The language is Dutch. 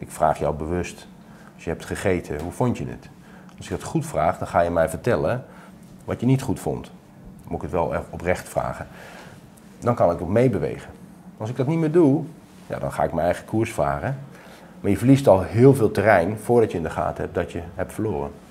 Ik vraag jou bewust, als je hebt gegeten, hoe vond je het? Als ik dat goed vraag, dan ga je mij vertellen wat je niet goed vond. Dan moet ik het wel oprecht vragen. Dan kan ik ook meebewegen. Als ik dat niet meer doe, ja, dan ga ik mijn eigen koers varen. Maar je verliest al heel veel terrein voordat je in de gaten hebt dat je hebt verloren.